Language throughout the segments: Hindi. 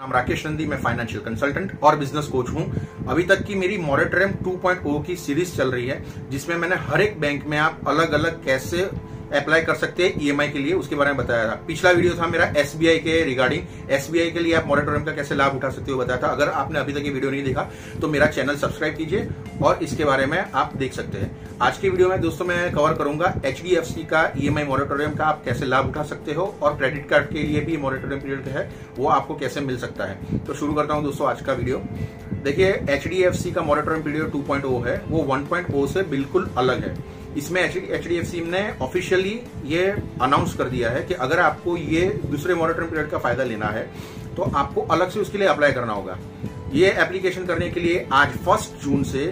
नाम राकेश नंदी, मैं फाइनेंशियल कंसल्टेंट और बिजनेस कोच हूं। अभी तक की मेरी मॉरेटोरियम 2.0 की सीरीज चल रही है, जिसमें मैंने हर एक बैंक में आप अलग अलग कैसे अप्लाई कर सकते हैं ईएमआई के लिए, उसके बारे में बताया था। पिछला वीडियो था मेरा एसबीआई के रिगार्डिंग, एसबीआई के लिए आप मॉरेटोरियम का कैसे लाभ उठा सकते हो बताया था। अगर आपने अभी तक ये वीडियो नहीं देखा तो मेरा चैनल सब्सक्राइब कीजिए और इसके बारे में आप देख सकते हैं। आज की वीडियो में दोस्तों मैं कवर करूंगा एचडीएफसी का ईएमआई मॉरेटोरियम का आप कैसे लाभ उठा सकते हो, और क्रेडिट कार्ड के लिए भी मॉरेटोरियम पीरियड है वो आपको कैसे मिल सकता है। तो शुरू करता हूँ दोस्तों आज का वीडियो। देखिए, एचडीएफसी का मॉरेटोरियम पीरियड 2.0 है वो 1.0 से बिल्कुल अलग है। इसमें एचडीएफसी ने ऑफिशियली ये अनाउंस कर दिया है कि अगर आपको ये दूसरे मॉरेटोरियम पीरियड का फायदा लेना है तो आपको अलग से उसके लिए अप्लाई करना होगा। ये एप्लीकेशन करने के लिए आज 1 जून से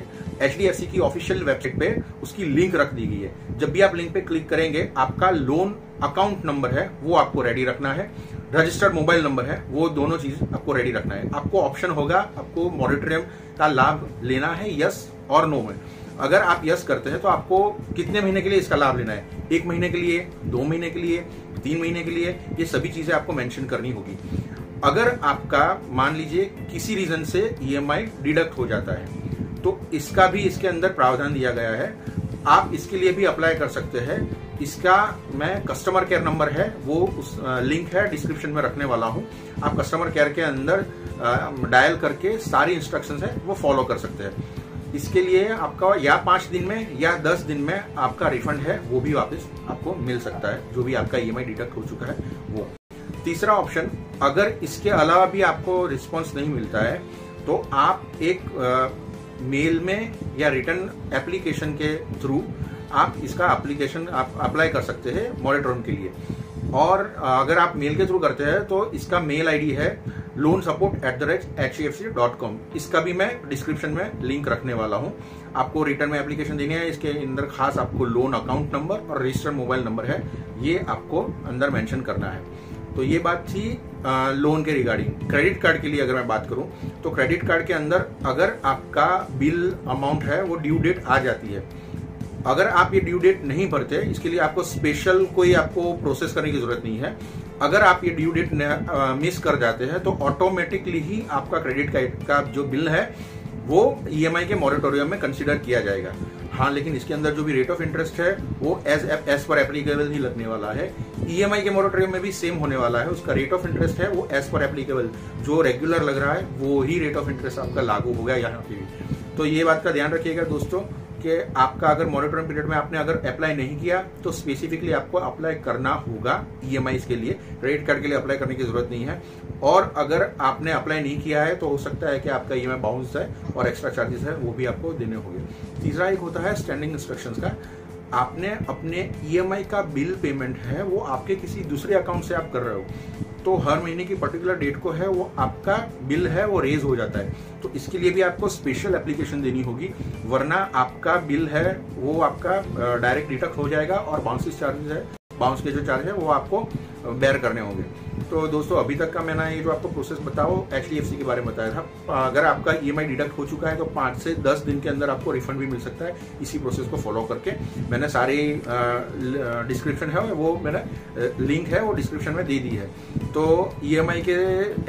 एचडीएफसी की ऑफिशियल वेबसाइट पे उसकी लिंक रख दी गई है। जब भी आप लिंक पे क्लिक करेंगे, आपका लोन अकाउंट नंबर है वो आपको रेडी रखना है, रजिस्टर्ड मोबाइल नंबर है, वो दोनों चीज आपको रेडी रखना है। आपको ऑप्शन होगा आपको मॉरेटोरियम का लाभ लेना है यस और नो में। अगर आप यस करते हैं तो आपको कितने महीने के लिए इसका लाभ लेना है, 1 महीने के लिए, 2 महीने के लिए, 3 महीने के लिए, ये सभी चीजें आपको मेंशन करनी होगी। अगर आपका मान लीजिए किसी रीजन से ईएमआई डिडक्ट हो जाता है तो इसका भी इसके अंदर प्रावधान दिया गया है, आप इसके लिए भी अप्लाई कर सकते हैं। इसका मैं कस्टमर केयर नंबर है वो उस लिंक है डिस्क्रिप्शन में रखने वाला हूं, आप कस्टमर केयर के अंदर डायल करके सारी इंस्ट्रक्शंस है वो फॉलो कर सकते हैं। इसके लिए आपका या 5 दिन में या 10 दिन में आपका रिफंड है वो भी वापस आपको मिल सकता है, जो भी आपका ईएमआई डिडक्ट हो चुका है वो। तीसरा ऑप्शन, अगर इसके अलावा भी आपको रिस्पॉन्स नहीं मिलता है तो आप एक मेल में या रिटर्न एप्लीकेशन के थ्रू आप इसका एप्लीकेशन आप अप्लाई कर सकते हैं मॉरेटोरियम के लिए। और अगर आप मेल के थ्रू करते हैं तो इसका मेल आईडी है loan support@hdfc.com, इसका भी मैं डिस्क्रिप्शन में लिंक रखने वाला हूं। आपको रिटर्न में एप्लीकेशन देनी है, इसके अंदर खास आपको लोन अकाउंट नंबर और रजिस्टर्ड मोबाइल नंबर है ये आपको अंदर मेंशन करना है। तो ये बात थी लोन के रिगार्डिंग। क्रेडिट कार्ड के लिए अगर मैं बात करूं तो क्रेडिट कार्ड के अंदर अगर आपका बिल अमाउंट है वो ड्यू डेट आ जाती है, अगर आप ये ड्यू डेट नहीं भरते इसके लिए आपको स्पेशल कोई आपको प्रोसेस करने की जरूरत नहीं है। अगर आप ये ड्यू डेट मिस कर जाते हैं तो ऑटोमेटिकली ही आपका क्रेडिट कार्ड का जो बिल है वो ईएमआई के मॉरेटोरियम में कंसिडर किया जाएगा। हाँ, लेकिन इसके अंदर जो भी रेट ऑफ इंटरेस्ट है वो एज पर एप्लीकेबल ही लगने वाला है। ईएमआई के मॉरेटोरियम में भी सेम होने वाला है, उसका रेट ऑफ इंटरेस्ट है वो एज पर एप्लीकेबल जो रेगुलर लग रहा है वो ही रेट ऑफ इंटरेस्ट आपका लागू होगा यहाँ पे भी। तो ये बात का ध्यान रखिएगा दोस्तों कि आपका अगर मॉरेटोरियम पीरियड में आपने अगर अप्लाई नहीं किया तो स्पेसिफिकली आपको अप्लाई करना होगा ईएमआई के लिए, क्रेडिट कार्ड के लिए अप्लाई करने की जरूरत नहीं है। और अगर आपने अप्लाई नहीं किया है तो हो सकता है कि आपका ईएमआई बाउंस है और एक्स्ट्रा चार्जेस है वो भी आपको देने होंगे। तीसरा एक होता है स्टैंडिंग इंस्ट्रक्शंस का, आपने अपने ईएमआई का बिल पेमेंट है वो आपके किसी दूसरे अकाउंट से आप कर रहे हो तो हर महीने की पर्टिकुलर डेट को है वो आपका बिल है वो रेज हो जाता है, तो इसके लिए भी आपको स्पेशल एप्लीकेशन देनी होगी, वरना आपका बिल है वो आपका डायरेक्ट डिडक्ट हो जाएगा और बाउंसिस चार्जेस है, बाउंस के जो चार्ज है वो आपको बेयर करने होंगे। तो दोस्तों अभी तक का मैंने ये जो आपको प्रोसेस बताओ एचडीएफसी के बारे में बताया था। अगर आपका ईएमआई डिडक्ट हो चुका है तो 5 से 10 दिन के अंदर आपको रिफंड भी मिल सकता है। इसी प्रोसेस को फॉलो करके मैंने सारे डिस्क्रिप्शन है वो मैंने लिंक है वो डिस्क्रिप्शन में दे दी है। तो ईएमआई के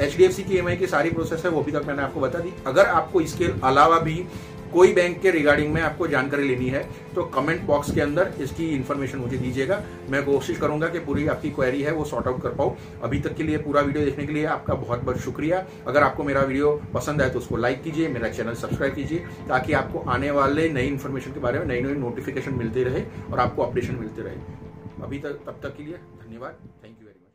एचडीएफसी की ईएमआई की सारी प्रोसेस है वो अभी तक मैंने आपको बता दी। अगर आपको इसके अलावा भी कोई बैंक के रिगार्डिंग में आपको जानकारी लेनी है तो कमेंट बॉक्स के अंदर इसकी इन्फॉर्मेशन मुझे दीजिएगा, मैं कोशिश करूंगा कि पूरी आपकी क्वेरी है वो सॉर्ट आउट कर पाऊँ। अभी तक के लिए पूरा वीडियो देखने के लिए आपका बहुत बहुत शुक्रिया। अगर आपको मेरा वीडियो पसंद आए तो उसको लाइक कीजिए, मेरा चैनल सब्सक्राइब कीजिए ताकि आपको आने वाले नई इन्फॉर्मेशन के बारे में नई नई नोटिफिकेशन मिलते रहे और आपको अपडेशन मिलते रहे। अभी तक तब तक के लिए धन्यवाद, थैंक यू वेरी मच।